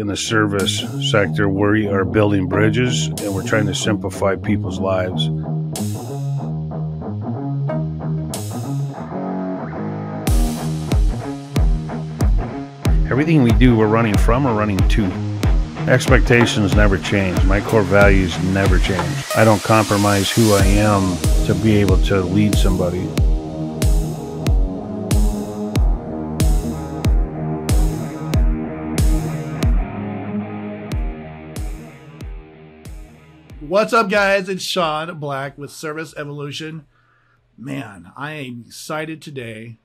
in the service sector. We are building bridges and we're trying to simplify people's lives. Everything we do, we're running from or running to. Expectations never change. My core values never change. I don't compromise who I am to be able to lead somebody. What's up, guys? It's Shawn Black with Service Evolution. Man, I am excited today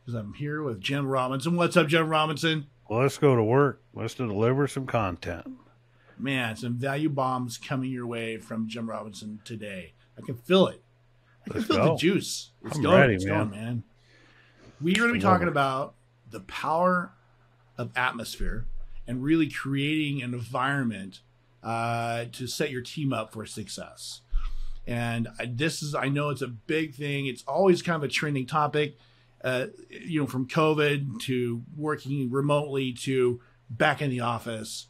because I'm here with Jim Robinson. What's up, Jim Robinson? Well, let's go to work. Let's deliver some content. Man, some value bombs coming your way from Jim Robinson today. I can feel it. I can feel the juice. It's going, man. We're going to be talking about the power of atmosphere and really creating an environment to set your team up for success. And this is, I know it's a big thing. It's always kind of a trending topic, you know, from COVID to working remotely to back in the office.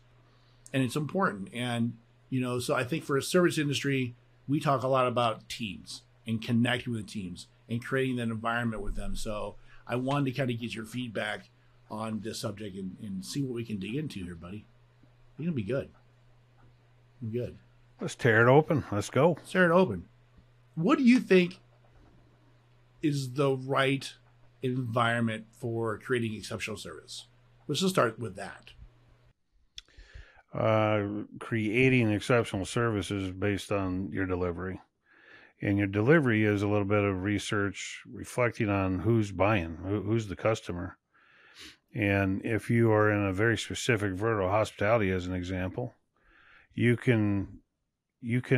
And it's important. And, you know, so I think for a service industry, we talk a lot about teams and connecting with the teams and creating that environment with them. So I wanted to kind of get your feedback on this subject and see what we can dig into here, buddy. You're going to be good. Good. Let's tear it open. Let's go. Let's tear it open. What do you think is the right environment for creating exceptional service? Let's just start with that. Creating exceptional services based on your delivery. And your delivery is a little bit of research reflecting on who's buying, who's the customer. And if you are in a very specific vertical, hospitality as an example, you can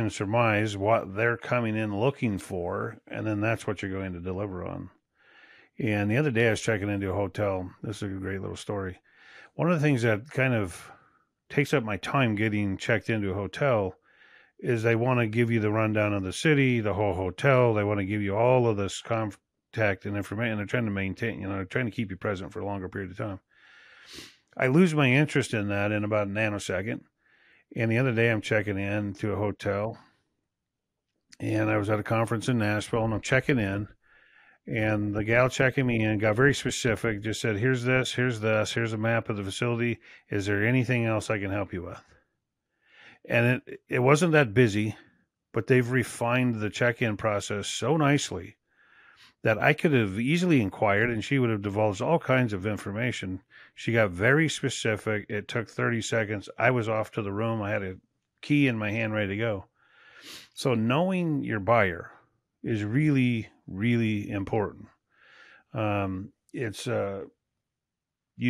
surmise what they're coming in looking for, and then that's what you're going to deliver on. And the other day I was checking into a hotel. This is a great little story. One of the things that kind of takes up my time getting checked into a hotel is they want to give you the rundown of the city, the whole hotel. They want to give you all of this contact and information. They're trying to maintain, you know, they're trying to keep you present for a longer period of time. I lose my interest in that in about a nanosecond. And the other day I'm checking in to a hotel, and I was at a conference in Nashville, and I'm checking in, and the gal checking me in got very specific, just said, here's this, here's this, here's a map of the facility. Is there anything else I can help you with? And it wasn't that busy, but they've refined the check-in process so nicely that I could have easily inquired, and she would have divulged all kinds of information. She got very specific. It took 30 seconds. I was off to the room. I had a key in my hand ready to go. So knowing your buyer is really, really important. You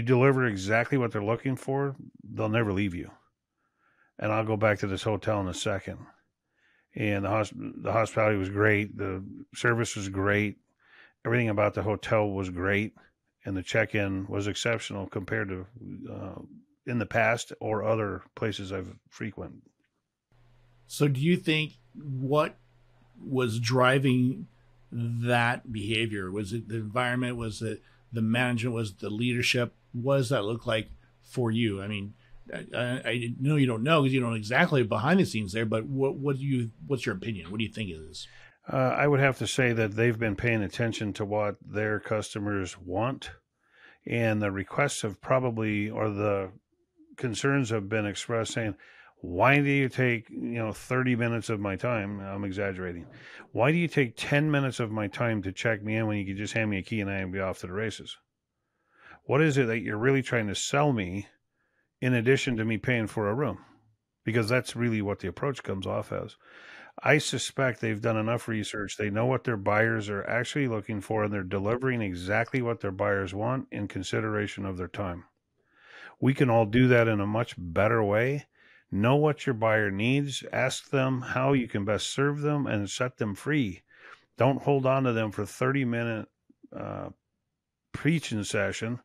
deliver exactly what they're looking for. They'll never leave you. And I'll go back to this hotel in a second. And the hospitality was great. The service was great. Everything about the hotel was great, and the check-in was exceptional compared to in the past or other places I've frequented. So do you think what was driving that behavior? Was it the environment? Was it the management? Was it the leadership? What does that look like for you? I mean, I know you don't know because you don't exactly behind the scenes there, but what's your opinion? What do you think it is? I would have to say that they've been paying attention to what their customers want, and the requests have probably, or the concerns have been expressed saying, why do you take, 30 minutes of my time? I'm exaggerating. Why do you take 10 minutes of my time to check me in when you could just hand me a key and I would be off to the races? What is it that you're really trying to sell me in addition to me paying for a room? Because that's really what the approach comes off as. I suspect they've done enough research. They know what their buyers are actually looking for, and they're delivering exactly what their buyers want in consideration of their time. We can all do that in a much better way. Know what your buyer needs, ask them how you can best serve them, and set them free. Don't hold on to them for 30-minute preaching session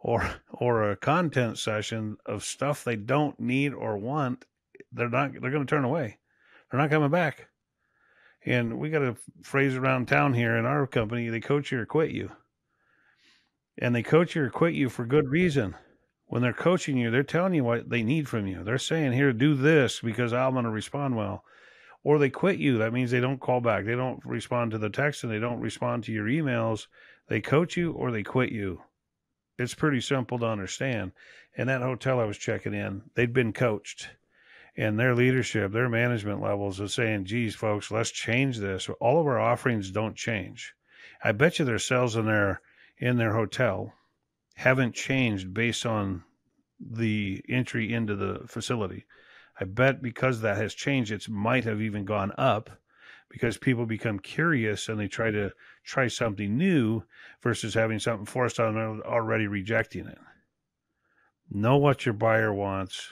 or a content session of stuff they don't need or want. They're going to turn away. They're not coming back. And we got a phrase around town here in our company, they coach you or quit you. And they coach you or quit you for good reason. when they're coaching you, they're telling you what they need from you. They're saying, here, do this because I'm going to respond well. Or they quit you. That means they don't call back. They don't respond to the text and they don't respond to your emails. They coach you or they quit you. It's pretty simple to understand. And that hotel I was checking in, they'd been coached. And their leadership, their management levels is saying, geez, folks, let's change this. All of our offerings don't change. I bet you their sales in their hotel haven't changed based on the entry into the facility. I bet because that has changed, it might have even gone up because people become curious and they try something new versus having something forced on them already rejecting it. Know what your buyer wants.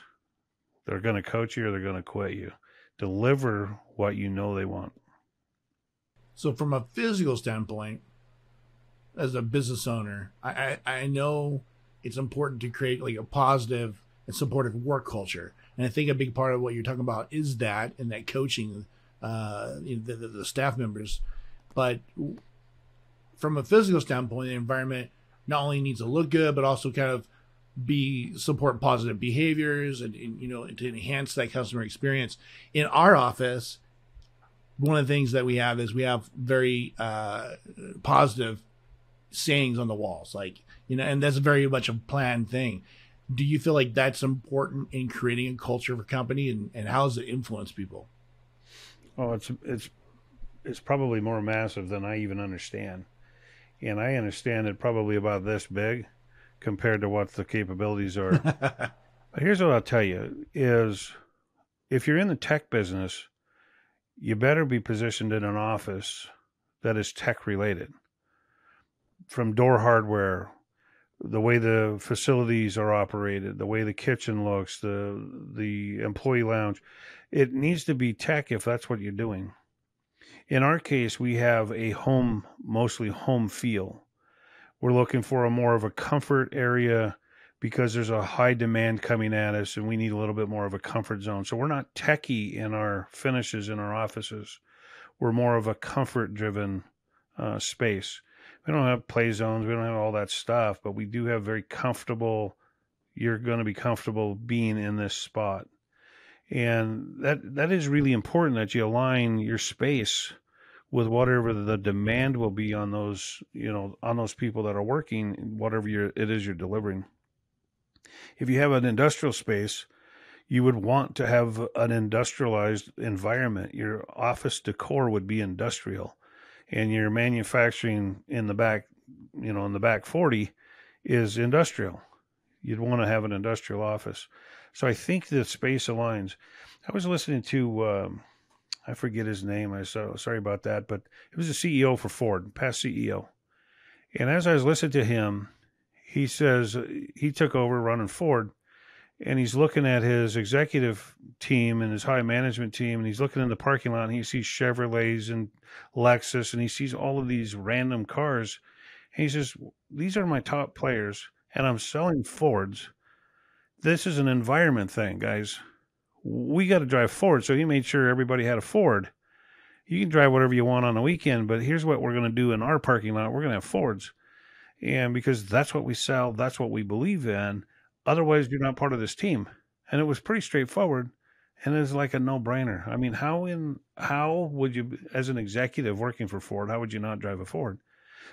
They're going to coach you or they're going to quit you. Deliver what you know they want. So from a physical standpoint, as a business owner, I know it's important to create like a positive and supportive work culture. And I think a big part of what you're talking about is that, and that coaching the staff members. But from a physical standpoint, the environment not only needs to look good, but also kind of support positive behaviors and to enhance that customer experience. In our office, one of the things that we have is we have very positive sayings on the walls, and that's very much a planned thing. Do you feel like that's important in creating a culture of a company, and how does it influence people? Oh, it's probably more massive than I even understand, and I understand it probably about this big compared to what the capabilities are. But here's what I'll tell you is, if you're in the tech business, you better be positioned in an office that is tech related. From door hardware, the way the facilities are operated, the way the kitchen looks, the employee lounge, it needs to be tech if that's what you're doing. In our case, we have a mostly home feel. We're looking for more of a comfort area because there's a high demand coming at us and we need a little bit more of a comfort zone. So we're not techie in our finishes in our offices. We're more of a comfort driven space. We don't have play zones. We don't have all that stuff, but we do have very comfortable, you're going to be comfortable being in this spot. And that is really important that you align your space with whatever the demand will be on those, on those people that are working, whatever it is you're delivering. If you have an industrial space, you would want to have an industrialized environment. Your office decor would be industrial, and your manufacturing in the back, in the back 40 is industrial. You'd want to have an industrial office. So I think the space aligns. I was listening to, I forget his name. Sorry about that, but it was a CEO for Ford, past CEO. And as I was listening to him, he says he took over running Ford, and he's looking at his executive team and his high management team, and he's looking in the parking lot, and he sees Chevrolets and Lexus, and he sees all of these random cars. And he says, these are my top players, and I'm selling Fords. This is an environment thing, guys. We got to drive Ford. So he made sure everybody had a Ford. You can drive whatever you want on the weekend, but here's what we're going to do in our parking lot. We're going to have Fords. And because that's what we sell, that's what we believe in. Otherwise, you're not part of this team. And it was pretty straightforward. And it's like a no-brainer. I mean, how would you, as an executive working for Ford, how would you not drive a Ford?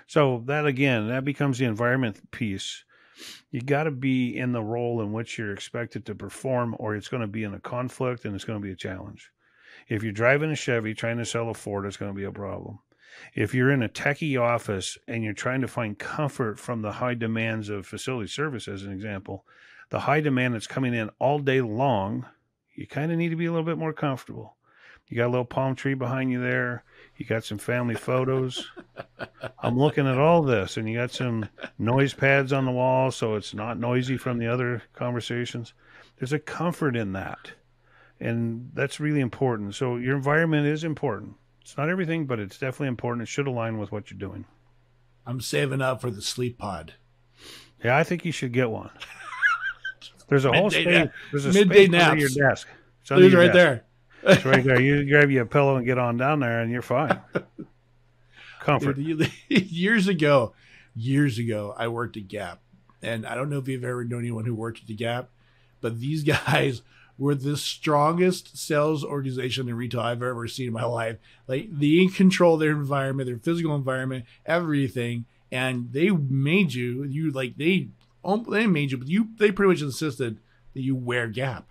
So that, again, that becomes the environment piece. You got to be in the role in which you're expected to perform, or it's going to be in a conflict and it's going to be a challenge. If you're driving a Chevy trying to sell a Ford, it's going to be a problem. If you're in a techie office and you're trying to find comfort from the high demands of facility service, as an example, the high demand that's coming in all day long, you kind of need to be a little bit more comfortable. You got a little palm tree behind you there. You got some family photos. I'm looking at all this, and you got some noise pads on the wall, so it's not noisy from the other conversations. There's a comfort in that, and that's really important. So your environment is important. It's not everything, but it's definitely important. It should align with what you're doing. I'm saving up for the sleep pod. Yeah, I think you should get one. There's a whole space. There's a midday space under your desk. It's under your right desk. There. It's right there. You grab you a pillow and get on down there, and you're fine. Comfort. Years ago, I worked at Gap And I don't know if you've ever known anyone who worked at the Gap, but these guys were the strongest sales organization in retail I've ever seen in my life. Like, they control their environment, their physical environment, everything. And they made you, they made you, but they pretty much insisted that you wear Gap.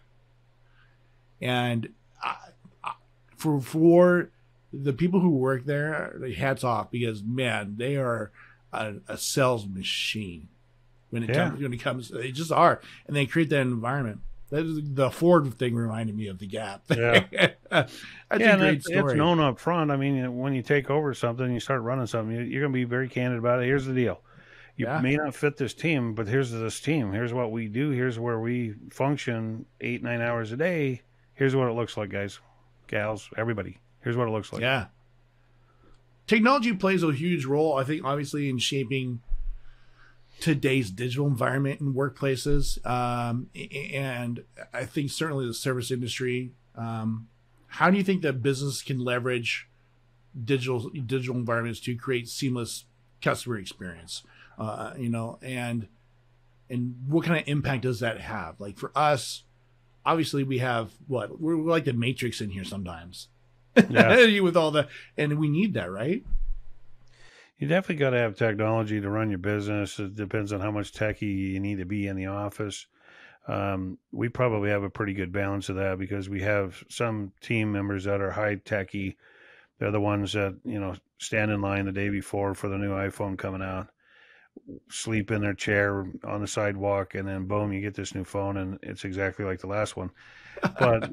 And for the people who work there, hats off, because man, they are a sales machine when it comes. They just are, and they create that environment. That is, the Ford thing reminded me of the Gap. Yeah, That's a great story. It's known up front. I mean, when you take over something, you start running something, you're going to be very candid about it. Here's the deal. You may not fit this team, but here's this team. Here's what we do. Here's where we function 8-9 hours a day. Here's what it looks like, guys, gals, everybody. Here's what it looks like. Yeah. Technology plays a huge role, I think, obviously, in shaping today's digital environment in workplaces. And I think certainly the service industry. How do you think that business can leverage digital environments to create seamless customer experience? And what kind of impact does that have? Like, for us, obviously we have we're like the Matrix in here sometimes. Yeah. With all the, and we need that, right? You definitely got to have technology to run your business. It depends on how much techie you need to be in the office. We probably have a pretty good balance of that, because we have some team members that are high techie. They're the ones that, stand in line the day before for the new iPhone coming out, sleep in their chair on the sidewalk, and then boom, you get this new phone, and it's exactly like the last one. But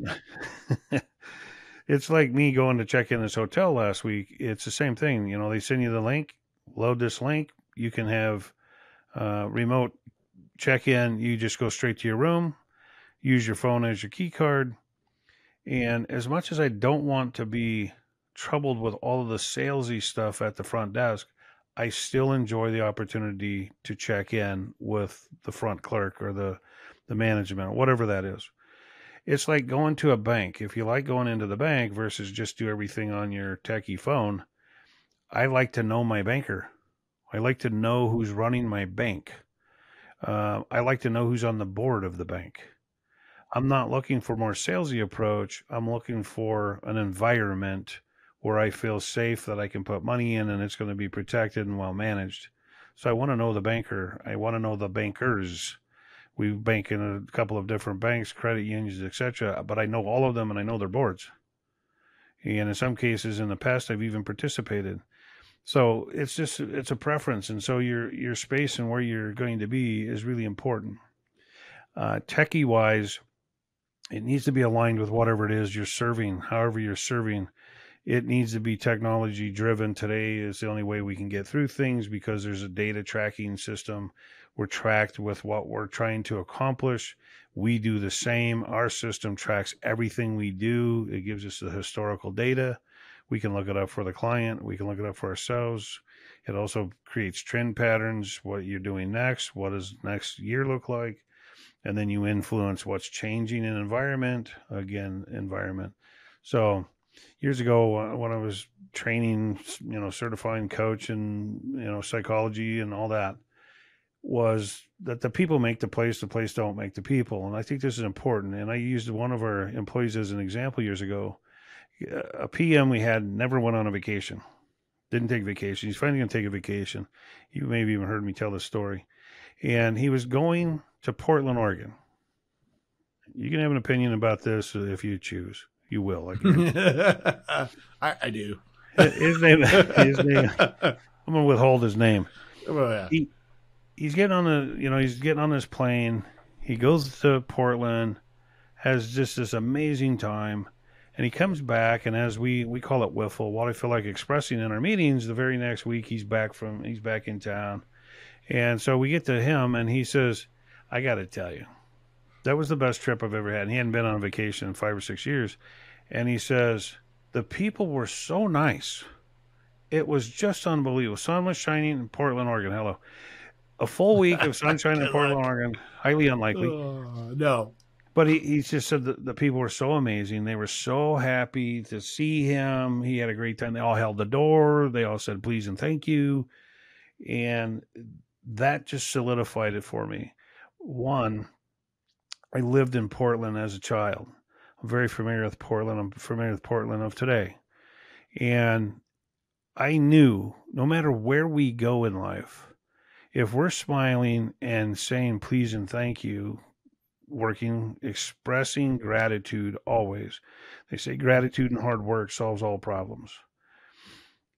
it's like me going to check in this hotel last week. It's the same thing. They send you the link, load this link. You can have remote check-in. You just go straight to your room, use your phone as your key card. And as much as I don't want to be troubled with all of the salesy stuff at the front desk, I still enjoy the opportunity to check in with the front clerk or the management, whatever that is. It's like going to a bank. If you like going into the bank versus just do everything on your techie phone, I like to know my banker. I like to know who's running my bank. I like to know who's on the board of the bank. I'm not looking for more salesy approach. I'm looking for an environment where I feel safe that I can put money in and it's going to be protected and well managed. So I want to know the banker. I want to know the bankers. We bank in a couple of different banks, credit unions, etc., but I know all of them and I know their boards. And in some cases in the past, I've even participated. So it's just, it's a preference. And so your space and where you're going to be is really important. Techie wise, it needs to be aligned with whatever it is you're serving, however you're serving. It needs to be technology driven. Today is the only way we can get through things, because there's a data tracking system. We're tracked with what we're trying to accomplish. We do the same. Our system tracks everything we do. It gives us the historical data. We can look it up for the client. We can look it up for ourselves. It also creates trend patterns, what you're doing next, what does next year look like? And then you influence what's changing in environment. Again, environment. So years ago, when I was training, certifying coach and, psychology and all that, was that the people make the place don't make the people. And I think this is important. And I used one of our employees as an example years ago. A PM we had never went on a vacation, didn't take vacation. He's finally going to take a vacation. You may have even heard me tell this story. And he was going to Portland, Oregon. You can have an opinion about this if you choose. You will. I do. His name. I'm gonna withhold his name. Oh, yeah. He's getting on the. He's getting on this plane. He goes to Portland, has just this amazing time, and he comes back. And as we call it wiffle, what I feel like expressing in our meetings, the very next week he's back in town, and so we get to him, and he says, "I got to tell you, that was the best trip I've ever had." And he hadn't been on vacation in 5 or 6 years. And he says, the people were so nice. It was just unbelievable. Sun was shining in Portland, Oregon. Hello. A full week of sunshine in Portland, Oregon. Highly unlikely. No. But he just said that the people were so amazing. They were so happy to see him. He had a great time. They all held the door. They all said, please and thank you. And that just solidified it for me. One, I lived in Portland as a child. I'm very familiar with Portland. I'm familiar with Portland of today. And I knew no matter where we go in life, if we're smiling and saying please and thank you, working, expressing gratitude always. They say gratitude and hard work solves all problems.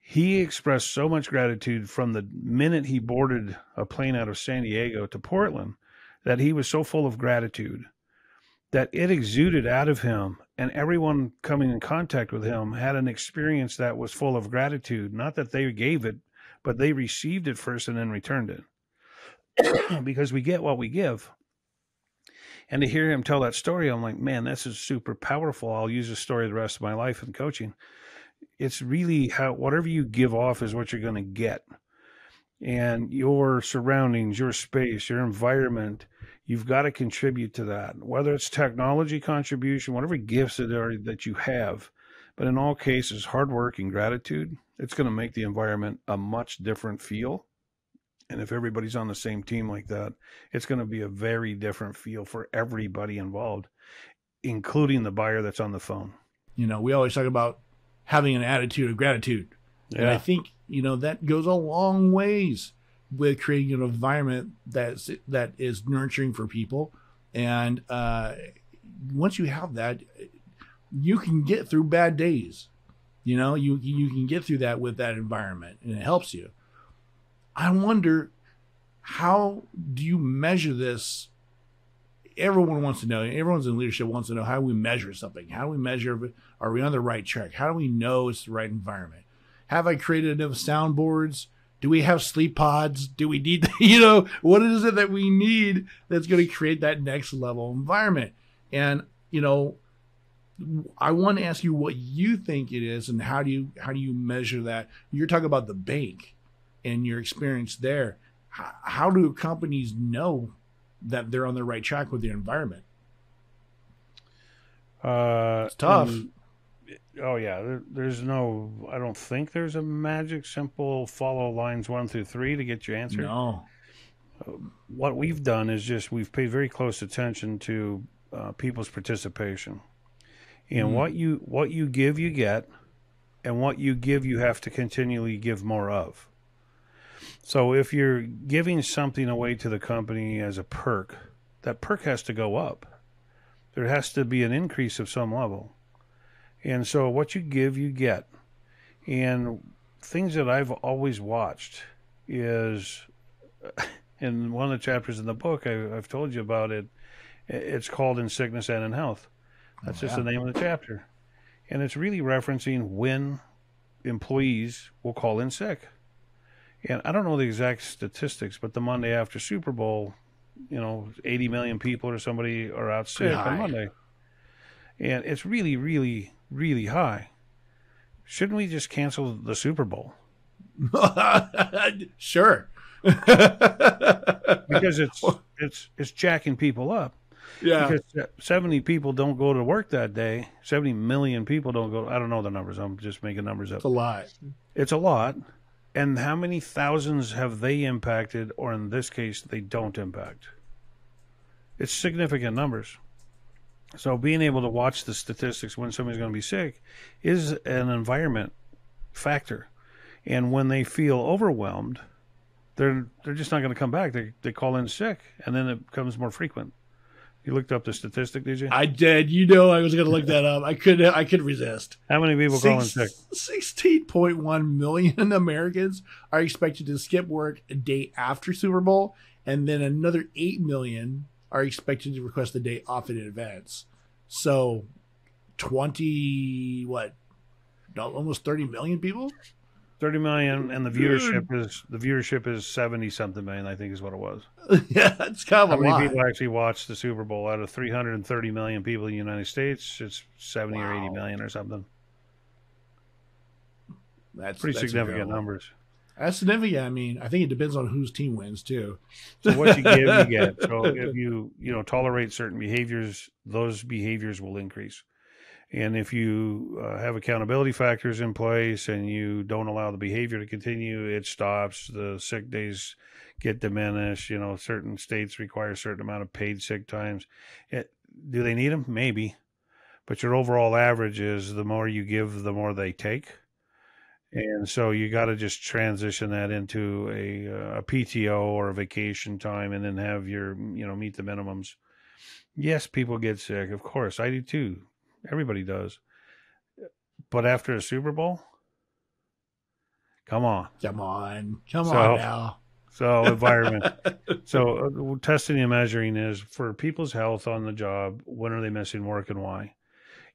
He expressed so much gratitude from the minute he boarded a plane out of San Diego to Portland that he was so full of gratitude that it exuded out of him, and everyone coming in contact with him had an experience that was full of gratitude. Not that they gave it, but they received it first and then returned it because we get what we give. And to hear him tell that story, I'm like, man, this is super powerful. I'll use this story the rest of my life in coaching. It's really how whatever you give off is what you're going to get. And your surroundings, your space, your environment, you've got to contribute to that, whether it's technology contribution, whatever gifts that are that you have. But in all cases, hard work and gratitude, it's going to make the environment a much different feel. And if everybody's on the same team like that, it's going to be a very different feel for everybody involved, including the buyer that's on the phone. You know, we always talk about having an attitude of gratitude. Yeah. And I think, you know, that goes a long ways with creating an environment that is nurturing for people. And once you have that, you can get through bad days. You know, you can get through that with that environment, and it helps you. I wonder, how do you measure this? Everyone wants to know. Everyone's in leadership wants to know how we measure something. How do we measure? Are we on the right track? How do we know it's the right environment? Have I created enough soundboards? Do we have sleep pods? Do we need, you know, what is it that we need that's going to create that next level environment? And, you know, I want to ask you what you think it is, and how do you measure that? You're talking about the bank and your experience there. How do companies know that they're on the right track with their environment? It's tough. Oh yeah. I don't think there's a magic simple follow lines 1 through 3 to get your answer. No. What we've done is just, we've paid very close attention to people's participation, and what you give, you get, and what you give, you have to continually give more of. So if you're giving something away to the company as a perk, that perk has to go up. There has to be an increase of some level. And so what you give, you get. And things that I've always watched is, in one of the chapters in the book, I've told you about it. It's called In Sickness and in Health. That's just the name of the chapter. And it's really referencing when employees will call in sick. And I don't know the exact statistics, but the Monday after Super Bowl, you know, 80 million people or somebody are out sick on Monday. And it's really, really, really high. Shouldn't we just cancel the Super Bowl? Sure. Because it's jacking people up. Yeah. Because 70 people don't go to work that day. 70 million people don't go. I don't know the numbers. I'm just making numbers up. It's a lot. It's a lot. And how many thousands have they impacted, or in this case, they don't impact? It's significant numbers. So being able to watch the statistics when somebody's going to be sick is an environment factor. And when they feel overwhelmed, they're just not going to come back. They call in sick, and then it becomes more frequent. You looked up the statistic, did you? I did. You know, I was going to look that up. I could resist. How many people call in sick? 16.1 million Americans are expected to skip work a day after Super Bowl, and then another 8 million are expected to request the day off in advance. So, almost 30 million people? 30 million, and the viewership is 70 something million, I think is what it was. Yeah, it's kind of a lot. How many people actually watched the Super Bowl? Out of 330 million people in the United States, it's 70 or 80 million or something. That's pretty significant numbers. That's significant. I mean, I think it depends on whose team wins too. So what you give, you get. So if you tolerate certain behaviors, those behaviors will increase. And if you have accountability factors in place and you don't allow the behavior to continue, it stops. The sick days get diminished. You know, certain states require a certain amount of paid sick times. Do they need them? Maybe. But your overall average is the more you give, the more they take. And so you got to just transition that into a PTO or a vacation time, and then have your, you know, meet the minimums. Yes, people get sick. Of course, I do too. Everybody does. But after a Super Bowl, come on now. So environment. So testing and measuring is for people's health on the job. When are they missing work and why?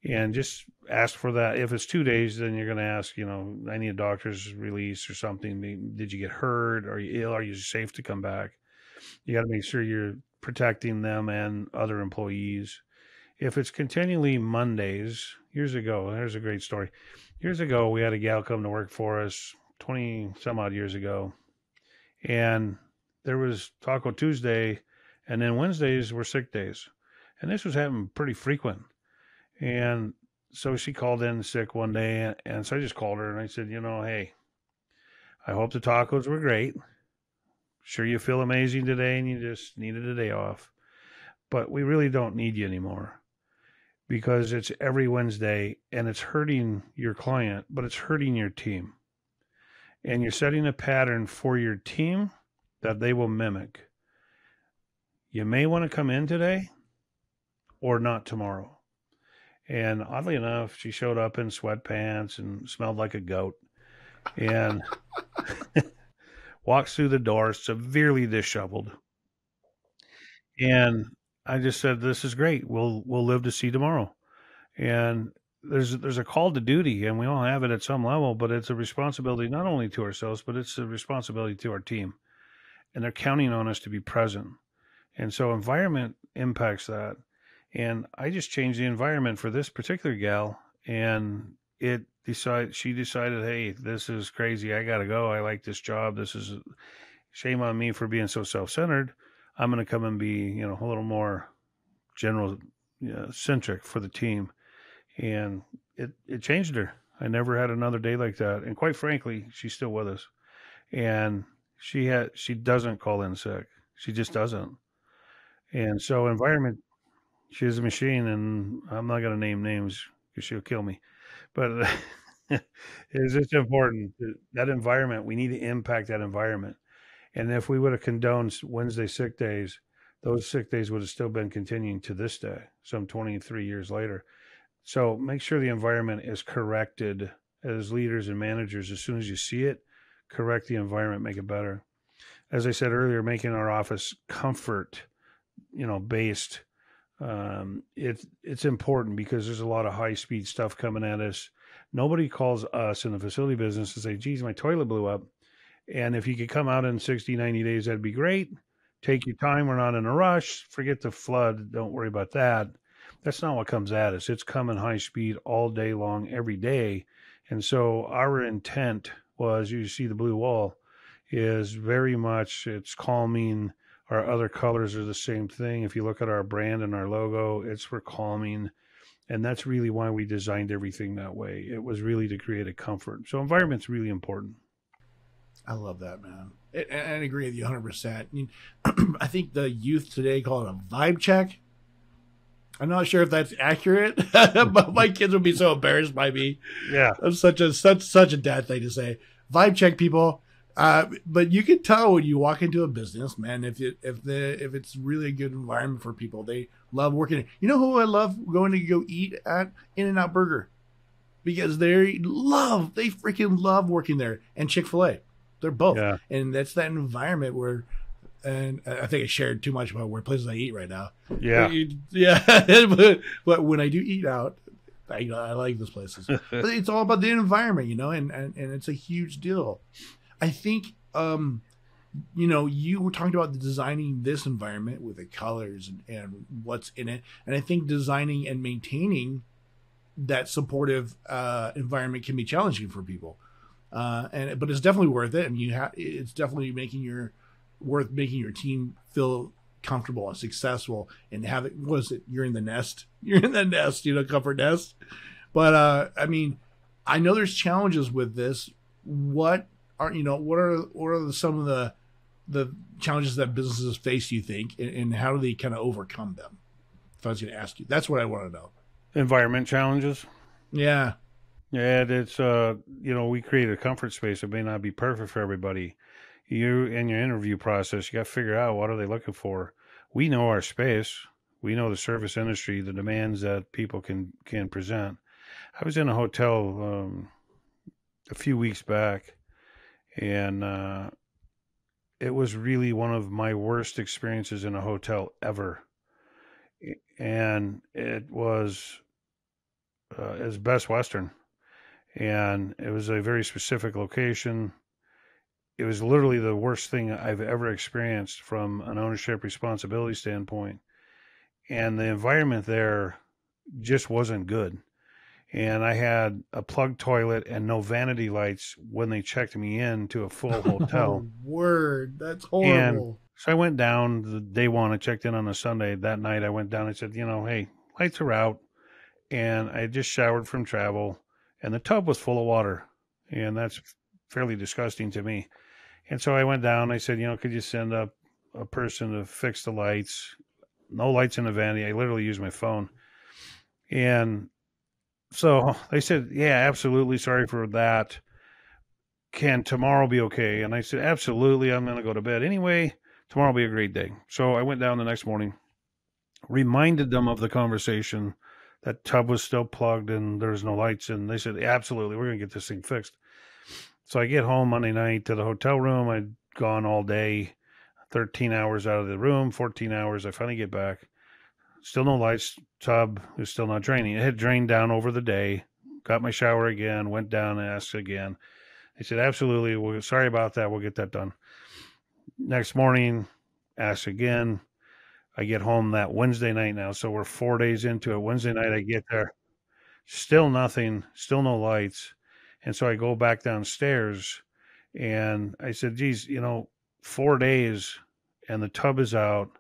And just ask for that. If it's 2 days, then you're going to ask, you know, I need a doctor's release or something. Did you get hurt? Are you ill? Are you safe to come back? You got to make sure you're protecting them and other employees. If it's continually Mondays, years ago, there's a great story. Years ago, we had a gal come to work for us 20 some odd years ago. And there was Taco Tuesday, and then Wednesdays were sick days. And this was happening pretty frequent. And so she called in sick one day, and so I just called her and I said, you know, hey, I hope the tacos were great. Sure, you feel amazing today and you just needed a day off, but we really don't need you anymore, because it's every Wednesday and it's hurting your client, but it's hurting your team. And you're setting a pattern for your team that they will mimic. You may want to come in today or not tomorrow. And oddly enough, she showed up in sweatpants and smelled like a goat and walks through the door severely disheveled. And I just said, this is great. We'll live to see tomorrow. And there's a call to duty, and we all have it at some level, but it's a responsibility not only to ourselves, but it's a responsibility to our team. And they're counting on us to be present. And so environment impacts that. And I just changed the environment for this particular gal, and she decided, hey, this is crazy. I got to go. I like this job. This is shame on me for being so self-centered. I'm going to come and be, you know, a little more general centric for the team. And it changed her. I never had another day like that. And quite frankly, she's still with us, and she doesn't call in sick. She just doesn't. And so environment, she's a machine, and I'm not going to name names because she'll kill me. But it's just important. That environment, we need to impact that environment. And if we would have condoned Wednesday sick days, those sick days would have still been continuing to this day, some 23 years later. So make sure the environment is corrected as leaders and managers. As soon as you see it, correct the environment, make it better. As I said earlier, making our office comfort, based. It's important because there's a lot of high speed stuff coming at us. Nobody calls us in the facility business and say, geez, my toilet blew up. And if you could come out in 60, 90 days, that'd be great. Take your time. We're not in a rush. Forget the flood. Don't worry about that. That's not what comes at us. It's coming high speed all day long, every day. And so our intent was, you see the blue wall is very much, it's calming. Our other colors are the same thing. If you look at our brand and our logo, it's for calming. And that's really why we designed everything that way. It was really to create a comfort. So environment's really important. I love that, man. I agree with you 100%. I mean, I think the youth today call it a vibe check. I'm not sure if that's accurate, but my kids would be so embarrassed by me. Yeah. That's such a dad thing to say. Vibe check, people. But you can tell when you walk into a business, man, if it's really a good environment for people, they love working. You know who I love going to go eat at? In-N-Out Burger, because they freaking love working there, and Chick-fil-A. They're both. Yeah. And that's that environment where, and I think I shared too much about where places I eat right now. Yeah. Yeah. But when I do eat out, I like those places, but it's all about the environment, and it's a huge deal. I think, you were talking about designing this environment with the colors and what's in it. And I think designing and maintaining that supportive environment can be challenging for people. But it's definitely worth it. And it's definitely worth making your team feel comfortable and successful and have it. What is it? You're in the nest, comfort nest. But, I know there's challenges with this. What are some of the the challenges that businesses face, you think, and how do they kind of overcome them? If I was going to ask you, that's what I want to know. Environment challenges. Yeah. Yeah. It's, you know, we create a comfort space that may not be perfect for everybody. You, in your interview process, you got to figure out, what are they looking for? We know our space. We know the service industry, the demands that people can present. I was in a hotel, a few weeks back, and, it was really one of my worst experiences in a hotel ever. And it was as Best Western. And it was a very specific location. It was literally the worst thing I've ever experienced from an ownership responsibility standpoint. And the environment there just wasn't good. And I had a plug toilet and no vanity lights when they checked me in to a full hotel. Oh, word. That's horrible. And so I went down the day one. I checked in on a Sunday. That night I went down. I said, you know, hey, lights are out. And I just showered from travel. And the tub was full of water. And that's fairly disgusting to me. And so I went down. I said, you know, could you send up a person to fix the lights? No lights in the vanity. I literally used my phone. And so they said, yeah, absolutely. Sorry for that. Can tomorrow be okay? And I said, absolutely. I'm going to go to bed anyway. Tomorrow will be a great day. So I went down the next morning, reminded them of the conversation. That tub was still plugged and there's no lights. And they said, absolutely. We're going to get this thing fixed. So I get home Monday night to the hotel room. I'd gone all day, 13 hours out of the room, 14 hours. I finally get back. Still no lights, tub is still not draining. It had drained down over the day. Got my shower again, went down and asked again. They said, absolutely, we're sorry about that. We'll get that done. Next morning, asked again. I get home that Wednesday night now. So we're 4 days into it. Wednesday night, I get there. Still nothing, still no lights. And so I go back downstairs and I said, geez, you know, 4 days and the tub is out.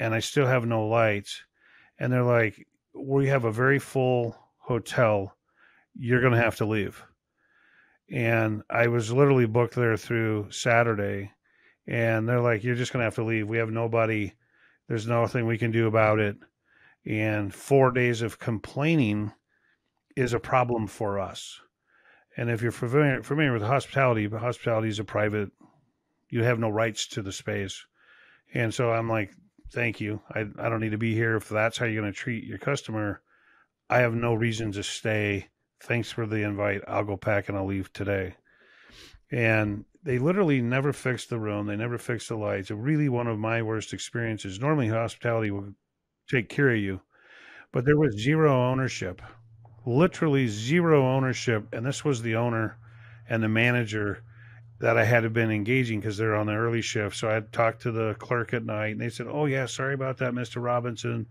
And I still have no lights. And they're like, we have a very full hotel. You're going to have to leave. And I was literally booked there through Saturday. And they're like, you're just going to have to leave. We have nobody. There's nothing we can do about it. And 4 days of complaining is a problem for us. And if you're familiar with hospitality, but hospitality is a private, you have no rights to the space. And so I'm like, thank you. I don't need to be here. If that's how you're going to treat your customer, I have no reason to stay. Thanks for the invite. I'll go pack and I'll leave today. And they literally never fixed the room. They never fixed the lights. Really one of my worst experiences. Normally hospitality will take care of you, but there was zero ownership, literally zero ownership. And this was the owner and the manager that I had been engaging because they're on the early shift. So I had talked to the clerk at night and they said, oh yeah, sorry about that, Mr. Robinson.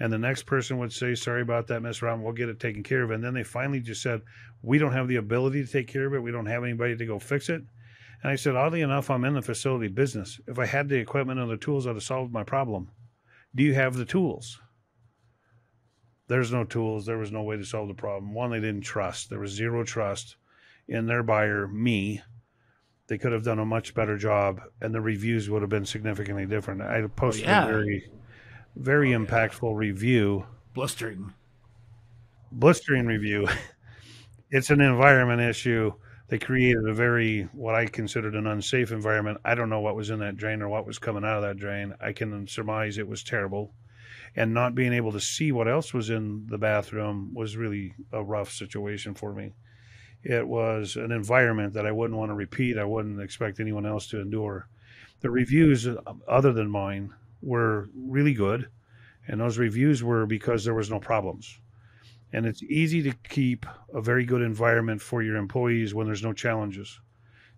And the next person would say, sorry about that, Mr. Robinson, we'll get it taken care of. And then they finally just said, we don't have the ability to take care of it. We don't have anybody to go fix it. And I said, oddly enough, I'm in the facility business. If I had the equipment and the tools, I'd have solved my problem. Do you have the tools? There's no tools. There was no way to solve the problem. One, they didn't trust. There was zero trust in their buyer, me. They could have done a much better job and the reviews would have been significantly different. I posted a very, very impactful review. Blistering review. It's an environment issue. They created a very, what I considered an unsafe environment. I don't know what was in that drain or what was coming out of that drain. I can surmise it was terrible, and not being able to see what else was in the bathroom was really a rough situation for me. It was an environment that I wouldn't want to repeat. I wouldn't expect anyone else to endure. The reviews, other than mine, were really good. And those reviews were because there was no problems. And it's easy to keep a very good environment for your employees when there's no challenges.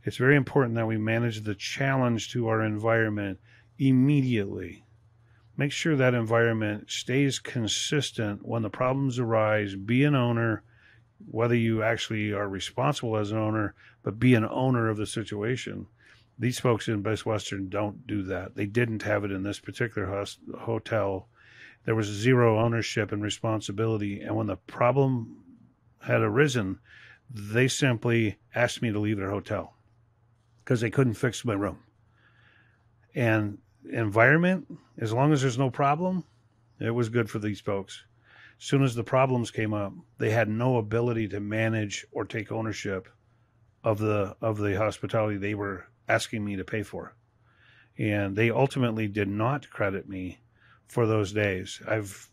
It's very important that we manage the challenge to our environment immediately. Make sure that environment stays consistent when the problems arise. Be an owner, whether you actually are responsible as an owner, but be an owner of the situation. These folks in Best Western don't do that. They didn't have it in this particular hotel. There was zero ownership and responsibility. And when the problem had arisen, they simply asked me to leave their hotel because they couldn't fix my room. and environment, as long as there's no problem, it was good for these folks. As soon as the problems came up, they had no ability to manage or take ownership of the hospitality they were asking me to pay for. And they ultimately did not credit me for those days. I've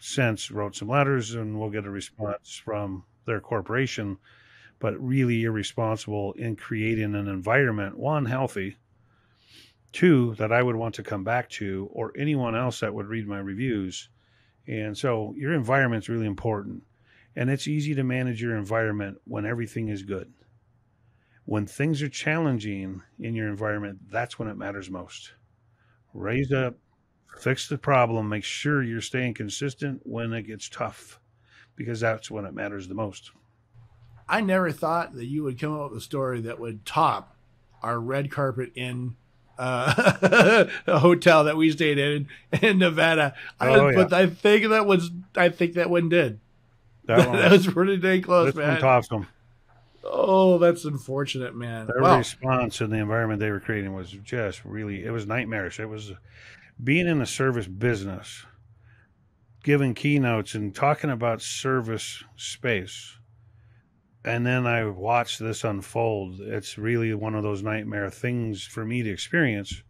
since wrote some letters and we'll get a response from their corporation, but really irresponsible in creating an environment, one, healthy, two, that I would want to come back to, or anyone else that would read my reviews. And so your environment's really important. And it's easy to manage your environment when everything is good. When things are challenging in your environment, that's when it matters most. Raise up, fix the problem, make sure you're staying consistent when it gets tough, because that's when it matters the most. I never thought that you would come up with a story that would top our Red Carpet Inn a hotel that we stayed in Nevada. But I think that one did. That was pretty dang close, man. This one tops them. Oh, that's unfortunate, man. Their response in the environment they were creating was just really, it was nightmarish. It was being in the service business, giving keynotes and talking about service space. And then I watched this unfold. It's really one of those nightmare things for me to experience.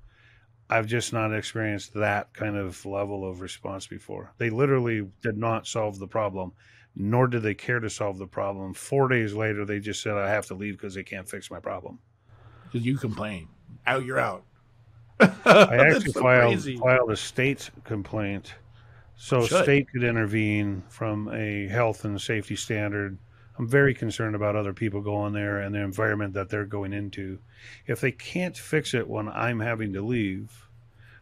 I've just not experienced that kind of level of response before. They literally did not solve the problem, nor did they care to solve the problem. 4 days later, they just said, I have to leave because they can't fix my problem. Because you complain. Out, you're out. I actually filed a state complaint so state could intervene from a health and safety standard. I'm very concerned about other people going there and the environment that they're going into. If they can't fix it when I'm having to leave,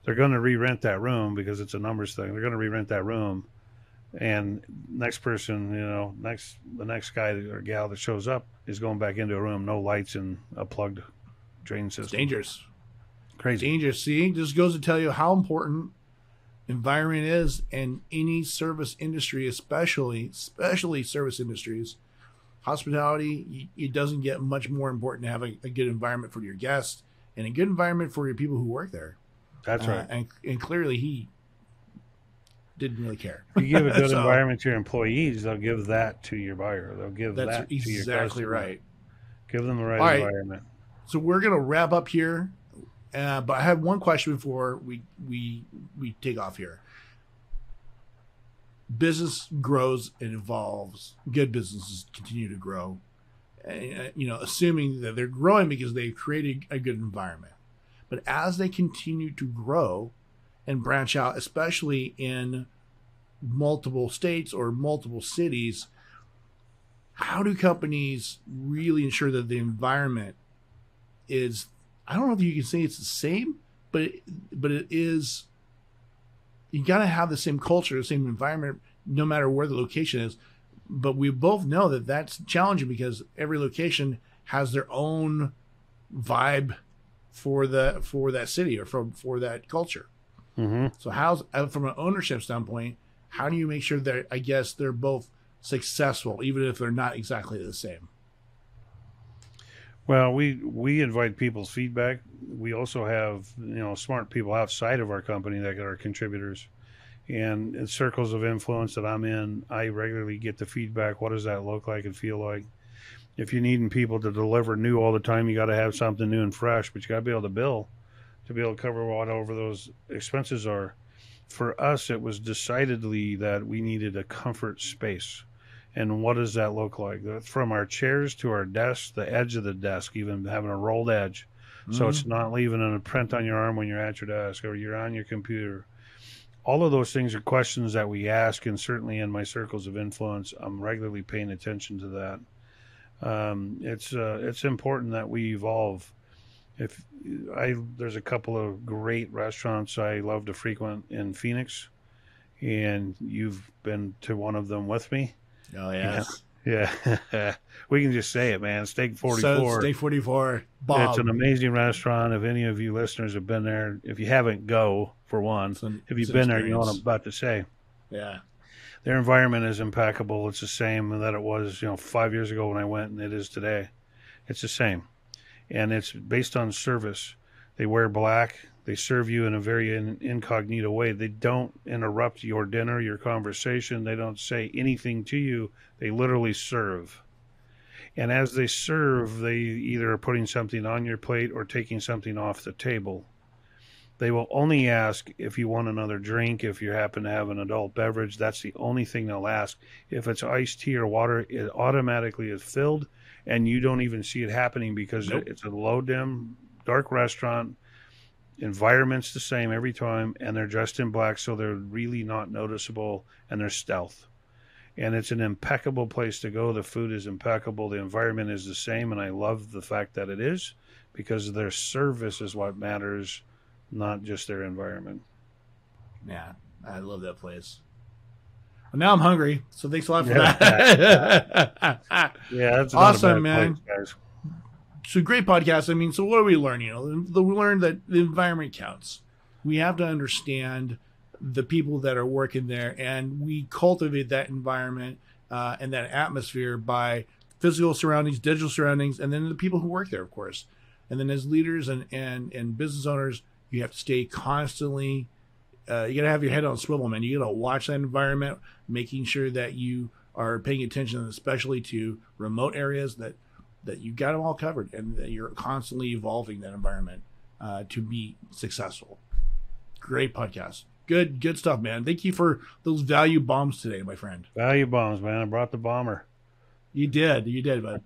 they're going to re-rent that room because it's a numbers thing. They're going to re-rent that room, and next person, you know, the next guy or gal that shows up is going back into a room, no lights and a plugged drain system. It's dangerous. Crazy. Dangerous. See, this goes to tell you how important environment is in any service industry, especially service industries. Hospitality, it doesn't get much more important to have a good environment for your guests and a good environment for your people who work there. That's right. And clearly he didn't really care. You give a good environment to your employees, they'll give that to your buyer. They'll give that to your customer. That's exactly right. Give them the right environment. So we're going to wrap up here. But I have one question before we take off here. Business grows and evolves. Good businesses continue to grow, you know, assuming that they're growing because they've created a good environment. But as they continue to grow and branch out, especially in multiple states or multiple cities, how do companies really ensure that the environment is, I don't know if you can say it's the same, but it is. You got to have the same culture, the same environment, no matter where the location is. But we both know that that's challenging because every location has their own vibe for that city or for that culture. Mm-hmm. So from an ownership standpoint, how do you make sure that, I guess, they're both successful, even if they're not exactly the same? Well, we invite people's feedback. We also have, you know, smart people outside of our company that are contributors. And in circles of influence that I'm in, I regularly get the feedback. What does that look like and feel like? If you're needing people to deliver new all the time, you got to have something new and fresh, but you got to be able to bill to be able to cover whatever those expenses are. For us, it was decidedly that we needed a comfort space. And what does that look like? From our chairs to our desk, the edge of the desk, even having a rolled edge. Mm-hmm. So it's not leaving an imprint on your arm when you're at your desk or you're on your computer. All of those things are questions that we ask. And certainly in my circles of influence, I'm regularly paying attention to that. It's important that we evolve. There's a couple of great restaurants I love to frequent in Phoenix, and you've been to one of them with me. Oh, yes. Yeah. We can just say it, man. Steak 44. Steak 44. Bob. It's an amazing restaurant. If any of you listeners have been there, if you haven't, go, for one. If you've been there, you know what I'm about to say. Yeah. Their environment is impeccable. It's the same that it was, you know, 5 years ago when I went, and it is today. It's the same. And it's based on service. They wear black. They serve you in a very incognito way. They don't interrupt your dinner, your conversation. They don't say anything to you. They literally serve. And as they serve, they either are putting something on your plate or taking something off the table. They will only ask if you want another drink, if you happen to have an adult beverage. That's the only thing they'll ask. If it's iced tea or water, it automatically is filled, and you don't even see it happening because it's a low, dim, dark restaurant. Environment's the same every time, and they're dressed in black, so they're really not noticeable, and they're stealth. And it's an impeccable place to go. The food is impeccable. The environment is the same, and I love the fact that it is, because their service is what matters, not just their environment. Yeah, I love that place. Well, now I'm hungry, so thanks a lot for that. Yeah, that's awesome, man. Place, guys. So great podcast. I mean, so what do we learn? You know, we learned that the environment counts. We have to understand the people that are working there, and we cultivate that environment and that atmosphere by physical surroundings, digital surroundings, and then the people who work there, of course. And then as leaders and business owners, you have to stay constantly. You got to have your head on a swivel, man. You got to watch that environment, making sure that you are paying attention, especially to remote areas, that you got them all covered, and that you're constantly evolving that environment to be successful. Great podcast. Good stuff, man. Thank you for those value bombs today, my friend. Value bombs, man. I brought the bomber. You did, bud.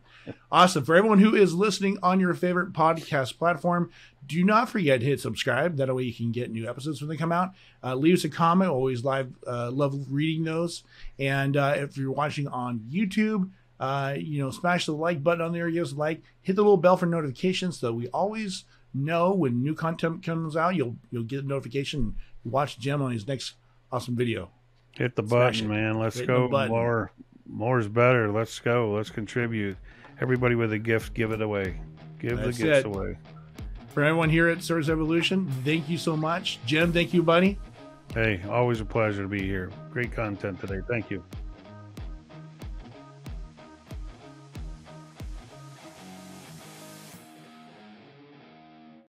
Awesome. For everyone who is listening on your favorite podcast platform, do not forget to hit subscribe. That way you can get new episodes when they come out. Leave us a comment. Always love reading those. And if you're watching on YouTube, smash the like button on there, give us a like, hit the little bell for notifications so we always know when new content comes out. You'll get a notification and watch Jim on his next awesome video. Hit the button, man. Let's go. More is better. Let's go. Let's contribute. Everybody with a gift, give it away. Give the gifts away. For everyone here at Service Evolution, thank you so much. Jim, thank you, buddy. Hey, always a pleasure to be here. Great content today. Thank you.